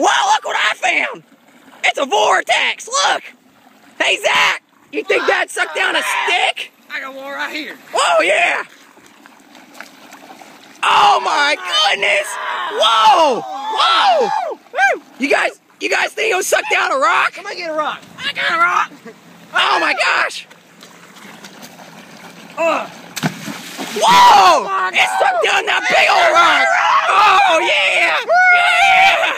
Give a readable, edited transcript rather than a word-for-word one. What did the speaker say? Whoa, look what I found! It's a vortex, look! Hey, Zach, you think that sucked down a stick? I got one right here. Oh, yeah! Oh, my goodness! Whoa! Whoa! You guys think it was sucked down a rock? Come on, get a rock. I got a rock! Oh, my gosh! Whoa! It sucked down that big old rock! Oh, yeah! Yeah!